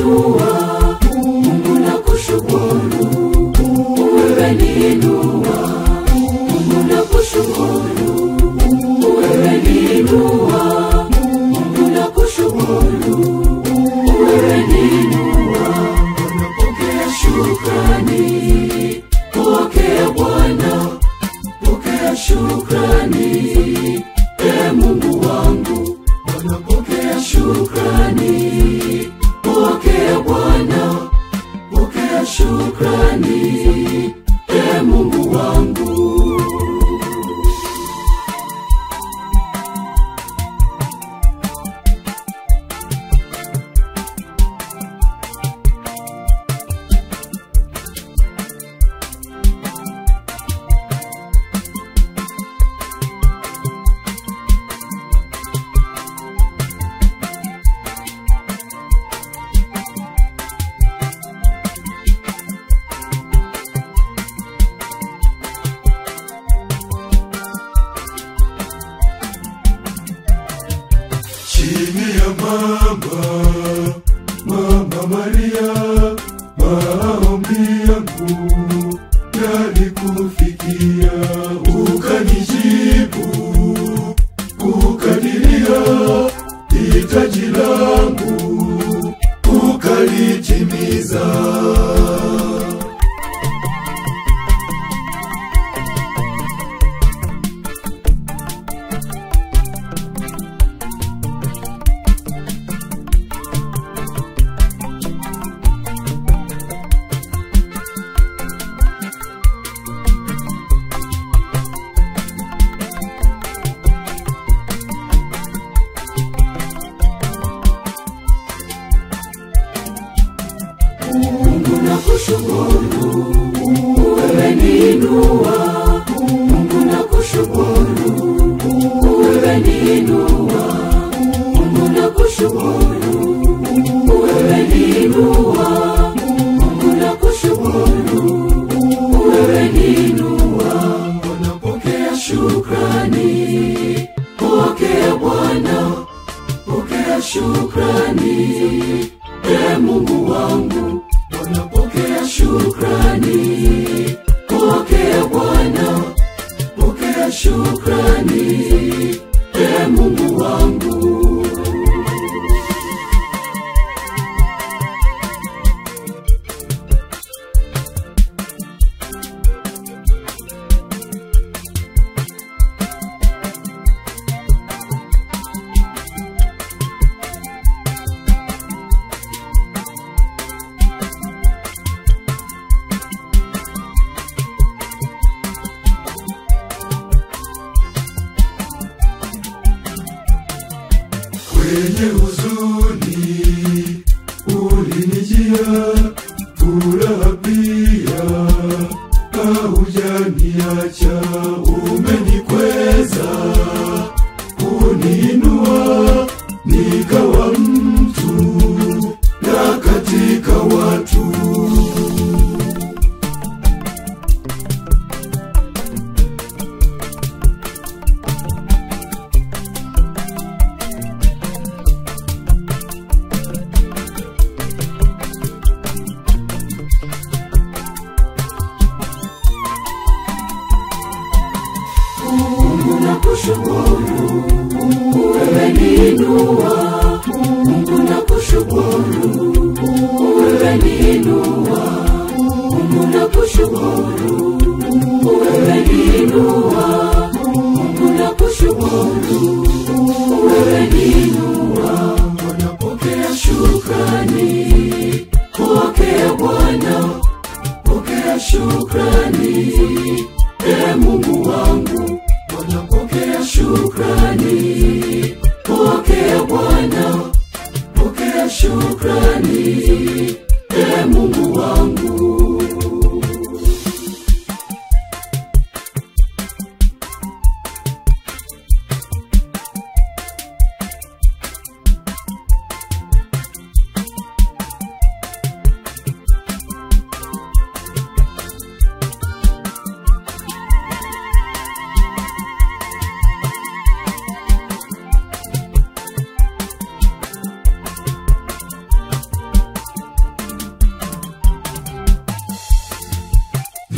Shukrani, e Mungu wangu, Bwana pokea shukrani, pokea Bwana, pokea shukrani, e Mungu wangu. Chini ya Mama Maria, maombi yangu yalikufikia, ukanijibu, ukadilia hitaji langu, ukalitimiza. Mungu nakushukuru, wewe ni inua, Mungu nakushukuru, wewe ni inua, Mungu nakushukuru, wewe ni inua, Mungu nakushukuru, wewe ni inua. Bwana pokea shukrani, pokea Bwana, pokea shukrani, e Mungu wangu, Bwana pokea shukrani, pokea Bwana, pokea shukrani, e Mungu wangu. Kwenye huzuni ulinijia, furaha pia haujaniacha, umenikweza kuniinua, nikawa mtu na katika watu. Nakushukuru, wewe ni inua, Mungu nakushukuru, wewe ni inua, Mungu nakushukuru, wewe ni inua, Mungu nakushukuru, wewe ni inua. Bwana pokea shukrani, pokea Bwana, pokea shukrani, e Mungu wangu. Bwana pokea shukrani, pokea Bwana, pokea shukrani, e Mungu wangu.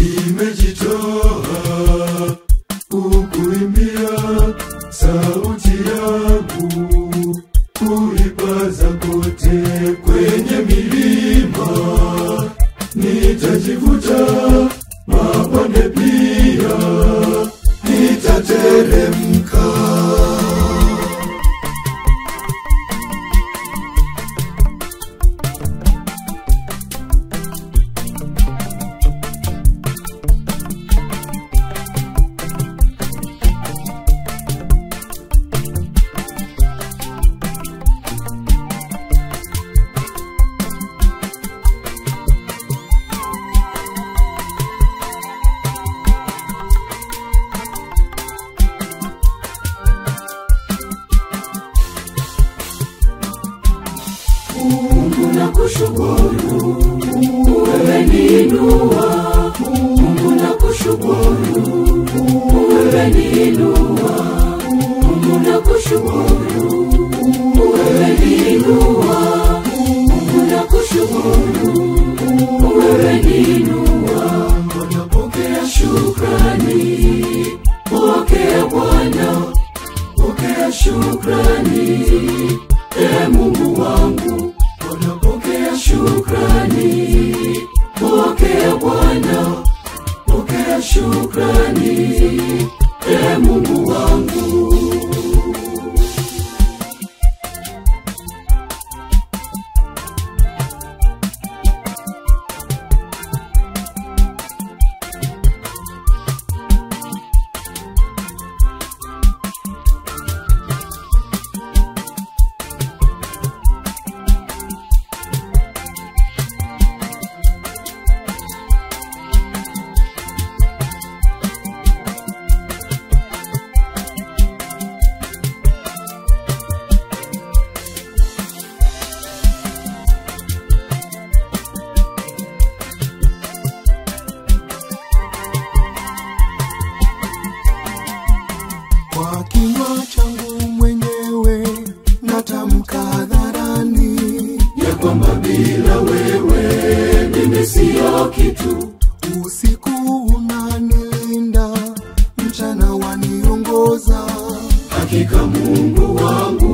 nimejitoa kukuimbia sauti yangu, kuipaza kote kwenye milima. Nitajivuta mapande pia, nitateremka. Mungu nakushukuru, umeniinua. Mungu nakushukuru, umeniinua. Mungu nakushukuru, umeniinua. Mungu nakushukuru, umeniinua. Pokea shukrani, pokea Bwana, pokea shukrani, ee Mungu wangu. Shukrani, pokea Bwana, pokea shukrani, ee Mungu wangu. Kwa kinywa changu mwenyewe natamka hadharani ya kwamba bila wewe mimi sio kitu. Usiku unanilinda, mchana waniongoza. Hakika Mungu wangu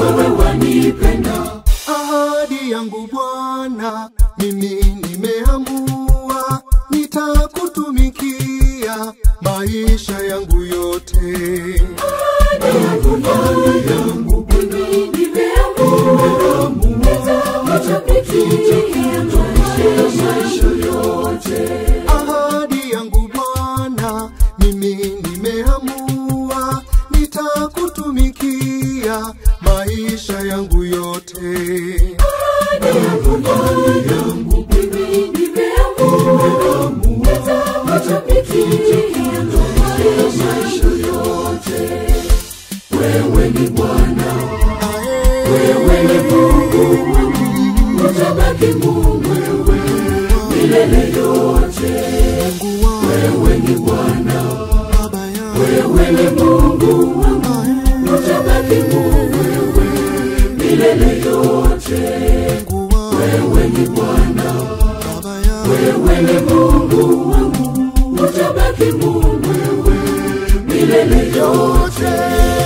wewe wanipenda. Ahadi yangu Bwana mimi nimeamua, nitakutumikia maisha yangu yote. Ahadi yangu mimi nimeamua, nitakutumikia maisha yote. Ahadi yangu Bwana mimi nimeamua, nitakutumikia maisha yangu yote. Ahadi yangu mimi nimeamua, wewe ni Bwana, wewe ni Mungu, utabaki Mungu milele yote. Wewe ni Bwana, wewe ni Mungu, utabaki Mungu milele yote. Wewe ni Bwana, wewe ni Mungu, utabaki Mungu milele yote.